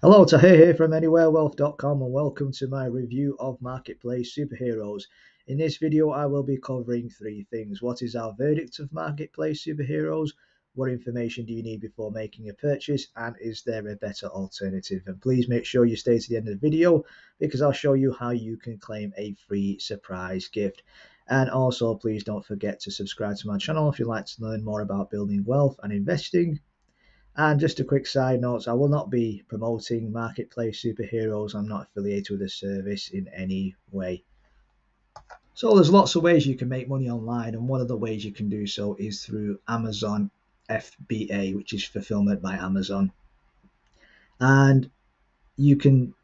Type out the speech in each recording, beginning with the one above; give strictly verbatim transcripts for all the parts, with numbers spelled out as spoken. Hello, Tahir here from Anywhere Wealth dot com and welcome to my review of Marketplace Superheroes. In this video, I will be covering three things. What is our verdict of Marketplace Superheroes? What information do you need before making a purchase? And is there a better alternative? And please make sure you stay to the end of the video because I'll show you how you can claim a free surprise gift. And also, please don't forget to subscribe to my channel if you'd like to learn more about building wealth and investing. And just a quick side note, I will not be promoting Marketplace Superheroes. I'm not affiliated with the service in any way. So there's lots of ways you can make money online, and one of the ways you can do so is through Amazon F B A, which is Fulfillment by Amazon. And you can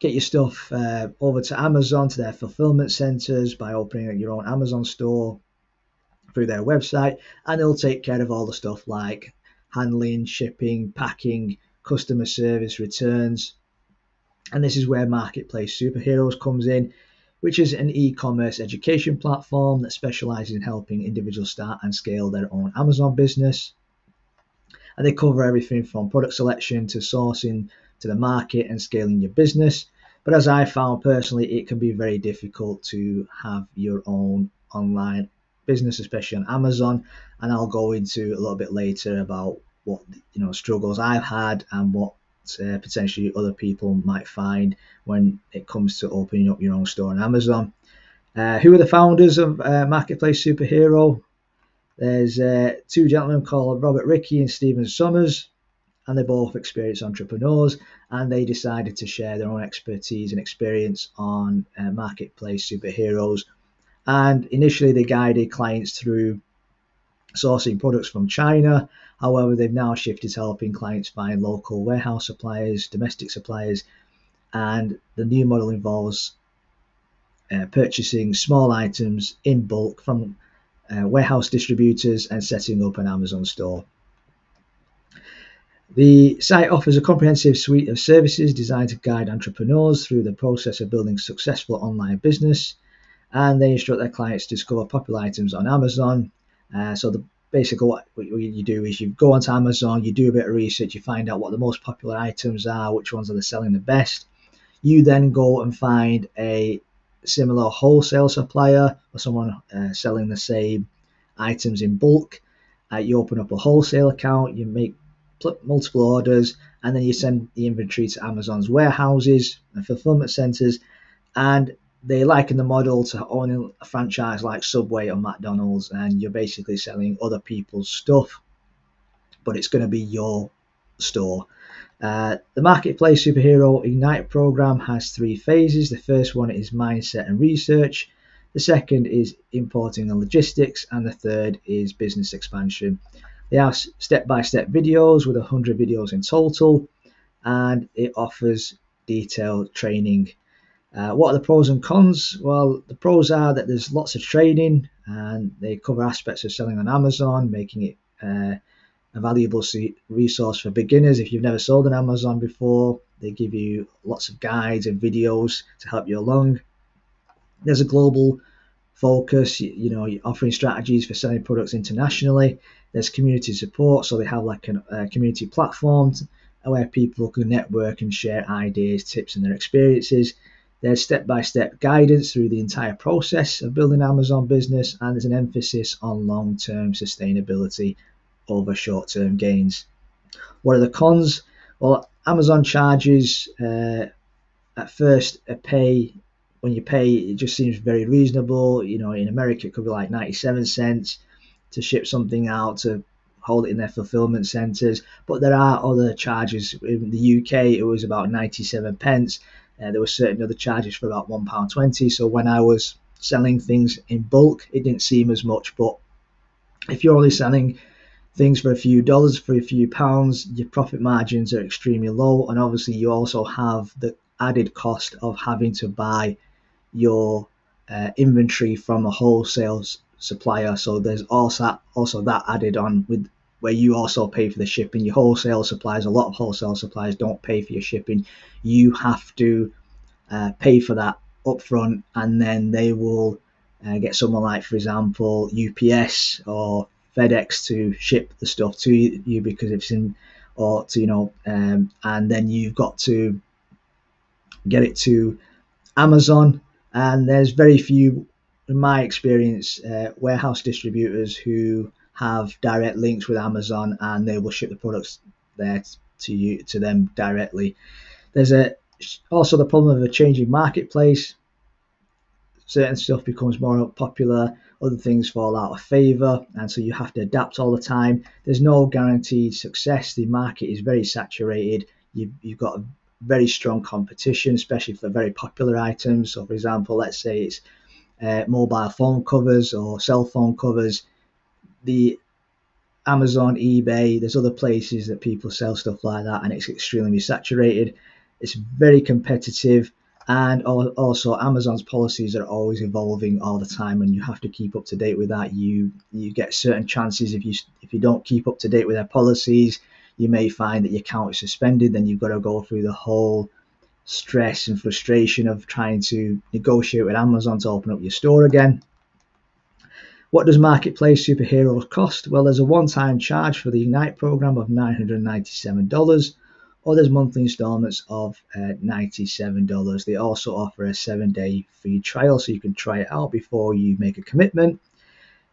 get your stuff uh, over to Amazon, to their fulfillment centers, by opening your own Amazon store through their website, and they'll take care of all the stuff like handling, shipping, packing, customer service, returns. And this is where Marketplace Superheroes comes in, which is an e-commerce education platform that specializes in helping individuals start and scale their own Amazon business. And they cover everything from product selection to sourcing to the market and scaling your business. But as I found personally, it can be very difficult to have your own online business, especially on Amazon, and I'll go into a little bit later about what you know struggles I've had and what uh, potentially other people might find when it comes to opening up your own store on Amazon. Uh, who are the founders of uh, Marketplace Superhero? There's uh, two gentlemen called Robert Ricky and Stephen Summers, and they're both experienced entrepreneurs, and they decided to share their own expertise and experience on uh, Marketplace Superheroes. And initially they guided clients through sourcing products from China. However, they've now shifted to helping clients find local warehouse suppliers, domestic suppliers, and the new model involves uh, purchasing small items in bulk from uh, warehouse distributors and setting up an Amazon store. The site offers a comprehensive suite of services designed to guide entrepreneurs through the process of building a successful online business. And they instruct their clients to discover popular items on Amazon. Uh, so the basically what you do is you go onto Amazon, you do a bit of research, you find out what the most popular items are, which ones are they selling the best. You then go and find a similar wholesale supplier or someone uh, selling the same items in bulk. Uh, you open up a wholesale account, you make multiple orders, and then you send the inventory to Amazon's warehouses and fulfillment centers. And they liken the model to owning a franchise like Subway or McDonald's, and you're basically selling other people's stuff, but it's going to be your store. Uh, the Marketplace Superhero Ignite program has three phases. The first one is mindset and research. The second is importing and logistics. And the third is business expansion. They have step-by-step videos with one hundred videos in total, and it offers detailed training. Uh, what are the pros and cons? Well, the pros are that there's lots of training, and they cover aspects of selling on Amazon, making it uh, a valuable resource for beginners. If you've never sold on Amazon before, they give you lots of guides and videos to help you along. There's a global focus, you, you know, you're offering strategies for selling products internationally. There's community support, so they have like a, a community platform where people can network and share ideas, tips, and their experiences. There's step-by-step guidance through the entire process of building an Amazon business, and there's an emphasis on long-term sustainability over short-term gains. What are the cons? Well, Amazon charges uh, at first a pay. When you pay, it just seems very reasonable. You know, in America, it could be like ninety-seven cents to ship something out, to hold it in their fulfillment centers. But there are other charges. In the U K, it was about ninety-seven pence. Uh, there were certain other charges for about one pound twenty. So when I was selling things in bulk, it didn't seem as much. But if you're only selling things for a few dollars, for a few pounds, your profit margins are extremely low. And obviously, you also have the added cost of having to buy your uh, inventory from a wholesale supplier. So there's also, also that added on with where you also pay for the shipping. Your wholesale suppliers, a lot of wholesale suppliers don't pay for your shipping. You have to uh, pay for that upfront, and then they will uh, get someone like, for example, U P S or FedEx to ship the stuff to you because it's in or to, you know, um, and then you've got to get it to Amazon. And there's very few, in my experience, uh, warehouse distributors who have direct links with Amazon, and they will ship the products there to you, to them directly. There's a also the problem of a changing marketplace. Certain stuff becomes more popular, other things fall out of favor, and so you have to adapt all the time. There's no guaranteed success. The market is very saturated. You, you've got a very strong competition, especially for very popular items. So, for example, let's say it's uh, mobile phone covers or cell phone covers. The Amazon, eBay, there's other places that people sell stuff like that, and it's extremely saturated. It's very competitive, and also Amazon's policies are always evolving all the time, and you have to keep up to date with that. You you get certain chances if you if you don't keep up to date with their policies. You may find that your account is suspended. Then you've got to go through the whole stress and frustration of trying to negotiate with Amazon to open up your store again. What does Marketplace Superheroes cost? Well, there's a one-time charge for the Ignite program of nine hundred ninety-seven dollars. Or there's monthly installments of uh, ninety-seven dollars. They also offer a seven-day free trial, so you can try it out before you make a commitment.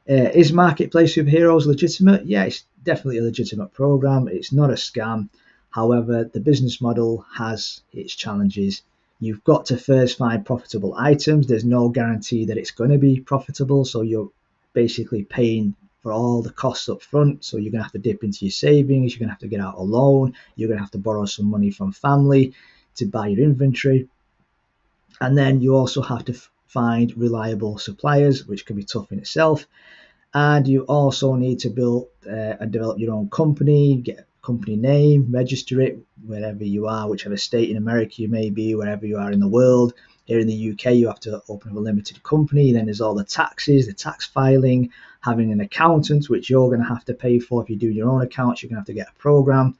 Uh, is Marketplace Superheroes legitimate? Yeah, it's definitely a legitimate program. It's not a scam. However, the business model has its challenges. You've got to first find profitable items. There's no guarantee that it's going to be profitable, so you're basically paying for all the costs up front, so you're gonna have to dip into your savings, you're gonna have to get out a loan, you're gonna have to borrow some money from family to buy your inventory, and then you also have to find reliable suppliers, which can be tough in itself. And you also need to build uh, and develop your own company, get a company name, register it wherever you are, whichever state in America you may be, wherever you are in the world. Here in the U K, you have to open up a limited company. Then there's all the taxes, the tax filing, having an accountant, which you're going to have to pay for. If you do your own accounts, you're going to have to get a program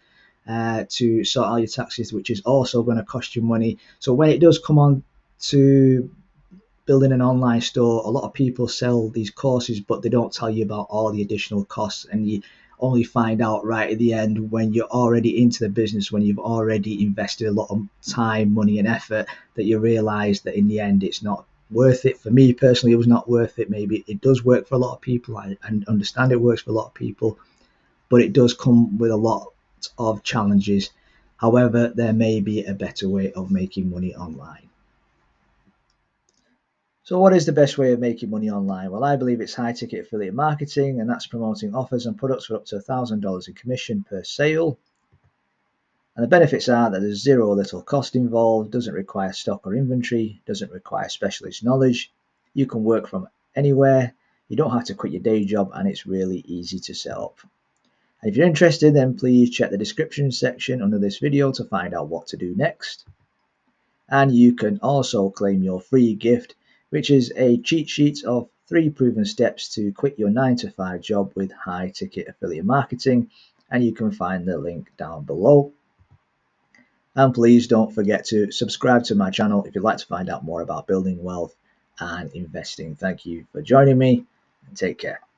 uh, to sort out your taxes, which is also going to cost you money. So when it does come on to building an online store, a lot of people sell these courses, but they don't tell you about all the additional costs, and you only find out right at the end when you're already into the business, when you've already invested a lot of time, money and effort, that you realize that in the end it's not worth it. For me personally, it was not worth it. Maybe it does work for a lot of people, I understand it works for a lot of people, but it does come with a lot of challenges. However, there may be a better way of making money online. So what is the best way of making money online? Well, I believe it's high-ticket affiliate marketing, and that's promoting offers and products for up to one thousand dollars in commission per sale. And the benefits are that there's zero or little cost involved, doesn't require stock or inventory, doesn't require specialist knowledge. You can work from anywhere, you don't have to quit your day job, and it's really easy to set up. And if you're interested, then please check the description section under this video to find out what to do next. And you can also claim your free gift, which is a cheat sheet of three proven steps to quit your nine to five job with high-ticket affiliate marketing, and you can find the link down below. And please don't forget to subscribe to my channel if you'd like to find out more about building wealth and investing. Thank you for joining me, and take care.